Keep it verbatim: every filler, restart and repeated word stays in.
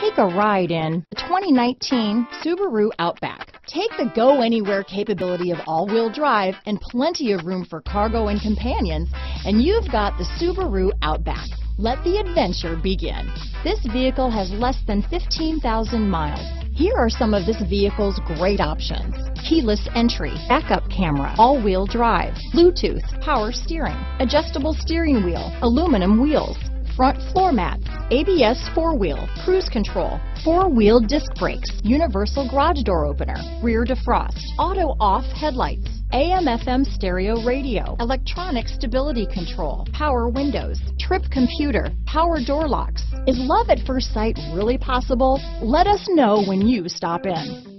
Take a ride in the twenty nineteen Subaru Outback. Take the go-anywhere capability of all-wheel drive and plenty of room for cargo and companions, and you've got the Subaru Outback. Let the adventure begin. This vehicle has less than fifteen thousand miles. Here are some of this vehicle's great options: keyless entry, backup camera, all-wheel drive, Bluetooth, power steering, adjustable steering wheel, aluminum wheels, front floor mats, A B S four-wheel, cruise control, four-wheel disc brakes, universal garage door opener, rear defrost, auto-off headlights, A M F M stereo radio, electronic stability control, power windows, trip computer, power door locks. Is love at first sight really possible? Let us know when you stop in.